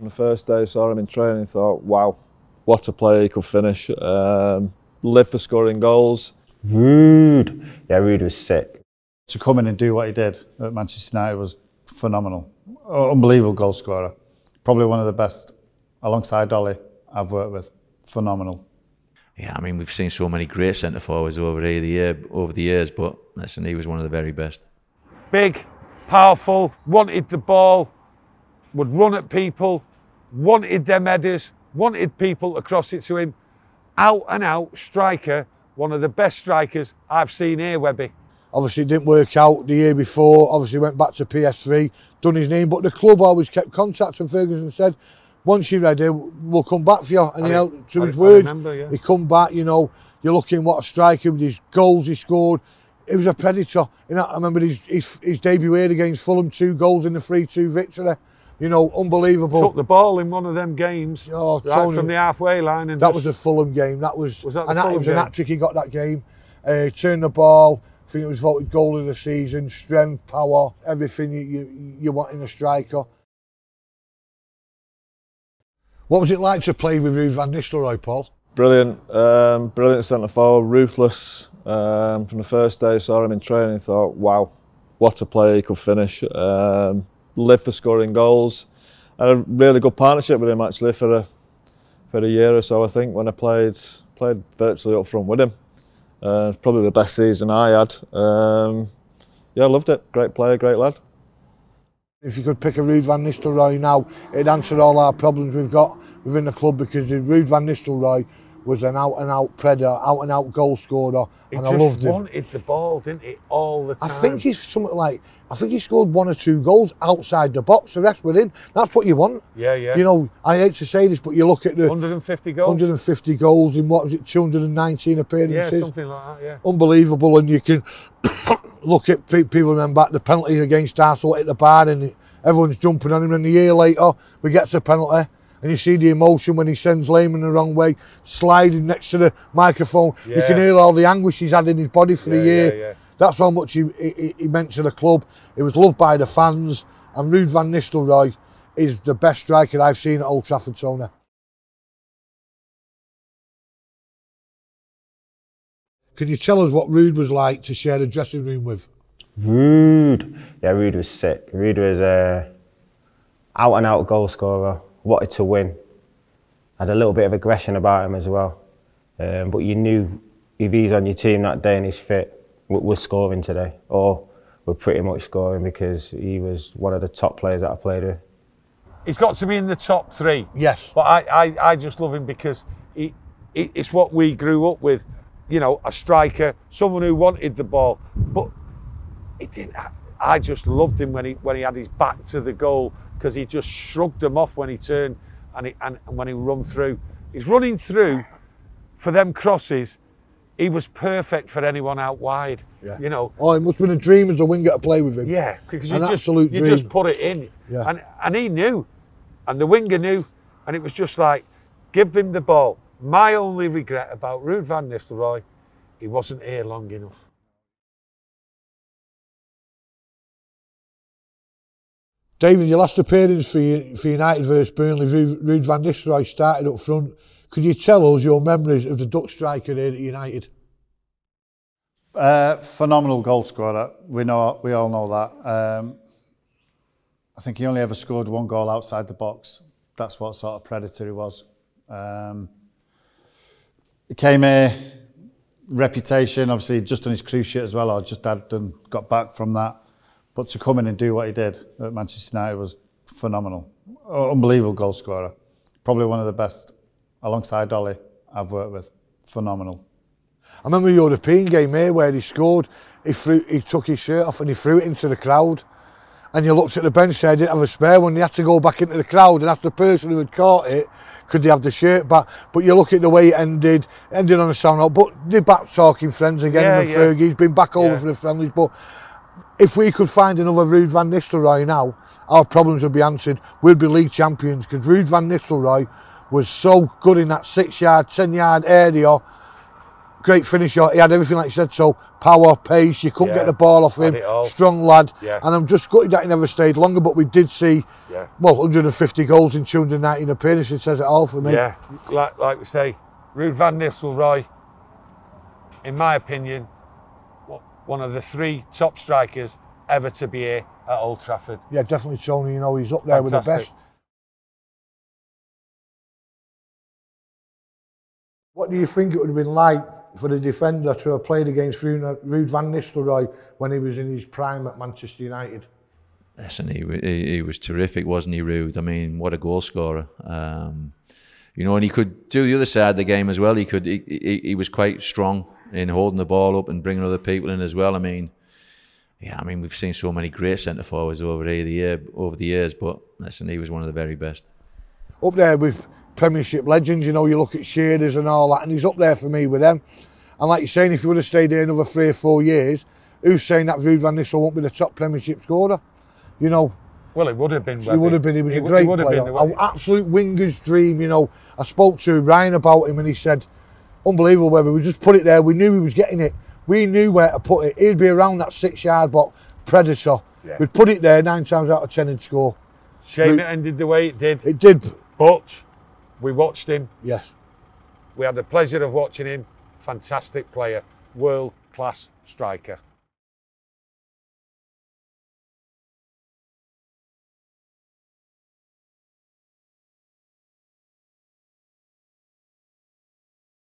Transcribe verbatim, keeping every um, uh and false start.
On the first day I saw him in training, thought, wow, what a player, he could finish. Um, live for scoring goals. Ruud. Yeah, Ruud was sick. To come in and do what he did at Manchester United was phenomenal. Unbelievable goal scorer. Probably one of the best, alongside Dolly, I've worked with. Phenomenal. Yeah, I mean, we've seen so many great centre-forwards over the, year, over the years, but listen, he was one of the very best. Big, powerful, wanted the ball, would run at people, wanted them headers, wanted people across it to him. Out and out striker, one of the best strikers I've seen here, Webby. Obviously it didn't work out the year before, obviously went back to P S V, done his name, but the club always kept contact and Ferguson said, once you're ready, we'll come back for you. And I he held to I, his I words. Remember, yeah. He come back, you know, you're looking what a striker with his goals he scored. He was a predator. You know, I remember his, his, his debut here against Fulham, two goals in the three two victory. You know, unbelievable. Took the ball in one of them games, oh, right Tony, from the halfway line. And that just, was a Fulham game. That was, was that and that, it was game? An hat-trick he got that game. Uh, he turned the ball. I think it was voted goal of the season. Strength, power, everything you, you, you want in a striker. What was it like to play with Ruud van Nistelrooy, Paul? Brilliant, um, brilliant centre-forward, ruthless. Um, from the first day I saw him in training, thought, wow, what a player, he could finish. Um, live for scoring goals. I had a really good partnership with him, actually, for a, for a year or so, I think, when I played played virtually up front with him. Uh, it was probably the best season I had. Um, yeah, I loved it. Great player, great lad. If you could pick a Ruud van Nistelrooy now, it'd answer all our problems we've got within the club, because Ruud van Nistelrooy was an out-and-out predator, out-and-out goal scorer, and I loved him. He just wanted the ball, didn't he, all the time? I think he's something like, I think he scored one or two goals outside the box, the rest were in. That's what you want. Yeah, yeah. You know, I hate to say this, but you look at the... one hundred and fifty goals? one hundred and fifty goals in, what was it, two hundred and nineteen appearances? Yeah, something like that, yeah. Unbelievable, and you can... Look at people, remember back the penalty against Arsenal at the bar, and everyone's jumping on him. And a year later, we get the penalty, and you see the emotion when he sends Lehman the wrong way, sliding next to the microphone. Yeah. You can hear all the anguish he's had in his body for yeah, a year. Yeah, yeah. That's how much he, he, he meant to the club. He was loved by the fans, and Ruud van Nistelrooy is the best striker I've seen at Old Trafford, Tony. Can you tell us what Ruud was like to share the dressing room with? Ruud. Yeah, Ruud was sick. Ruud was a out and out goal scorer, wanted to win. Had a little bit of aggression about him as well. Um, but you knew if he's on your team that day and he's fit, we're scoring today. Or we're pretty much scoring, because he was one of the top players that I played with. He's got to be in the top three. Yes. But I, I, I just love him because he, he, it's what we grew up with. You know, a striker, someone who wanted the ball, but he didn't. I, I just loved him when he when he had his back to the goal, because he just shrugged them off when he turned and he, and, and when he run through. He's running through for them crosses. He was perfect for anyone out wide. Yeah. You know. Oh, it must have been a dream as a winger to play with him. Yeah, because you An just you dream. just put it in. Yeah. And and he knew, and the winger knew, and it was just like, give him the ball. My only regret about Ruud van Nistelrooy, he wasn't here long enough. David, your last appearance for United versus Burnley, Ruud van Nistelrooy started up front. Could you tell us your memories of the Dutch striker here at United? Uh, phenomenal goal scorer, we, know, we all know that. Um, I think he only ever scored one goal outside the box. That's what sort of predator he was. Um, He came here, reputation, obviously just done his cruise shit as well, or just had done, got back from that. But to come in and do what he did at Manchester United was phenomenal. Unbelievable goal scorer. Probably one of the best, alongside Dolly, I've worked with. Phenomenal. I remember the European game here where he scored, he, threw, he took his shirt off and he threw it into the crowd. And you looked at the bench, said, I didn't have a spare one. You had to go back into the crowd and ask the person who had caught it, could they have the shirt back? But you look at the way it ended, ended on a sound out. But they're back talking friends again, yeah, and yeah. Fergie's been back over yeah. for the friendlies. But if we could find another Ruud van Nistelrooy now, our problems would be answered. We'd be league champions, because Ruud van Nistelrooy was so good in that six yard, ten yard area. great finisher. He had everything, like you said, so power, pace, you couldn't yeah. get the ball off him. Strong lad. Yeah. And I'm just gutted that he never stayed longer, but we did see, yeah. well, one hundred and fifty goals in two hundred and nineteen appearances, says it all for me. Yeah, like, like we say, Ruud van Nistelrooy, in my opinion, one of the three top strikers ever to be here at Old Trafford. Yeah, definitely, Tony, you know, he's up there Fantastic. with the best. What do you think it would have been like for the defender to have played against Ruud van Nistelrooy when he was in his prime at Manchester United? Listen, he, he, he was terrific, wasn't he, Ruud? I mean, what a goal scorer. Um, you know, and he could do the other side of the game as well. He could. He, he, he was quite strong in holding the ball up and bringing other people in as well. I mean, yeah, I mean, we've seen so many great centre-forwards over the, year, over the years, but listen, he was one of the very best. Up there with Premiership legends, you know, you look at Shearers and all that, and he's up there for me with them. And like you're saying, if he would have stayed here another three or four years, who's saying that Ruud van Nistelrooy won't be the top Premiership scorer? You know. Well, it would have been. He would have been. He was a great player. An absolute winger's dream, you know. I spoke to Ryan about him, and he said, unbelievable, Webby, we just put it there. We knew he was getting it. We knew where to put it. He'd be around that six-yard box, predator. Yeah. We'd put it there nine times out of ten and score. Shame Ruud. It ended the way it did. It did. But we watched him. Yes. We had the pleasure of watching him. Fantastic player. World-class striker.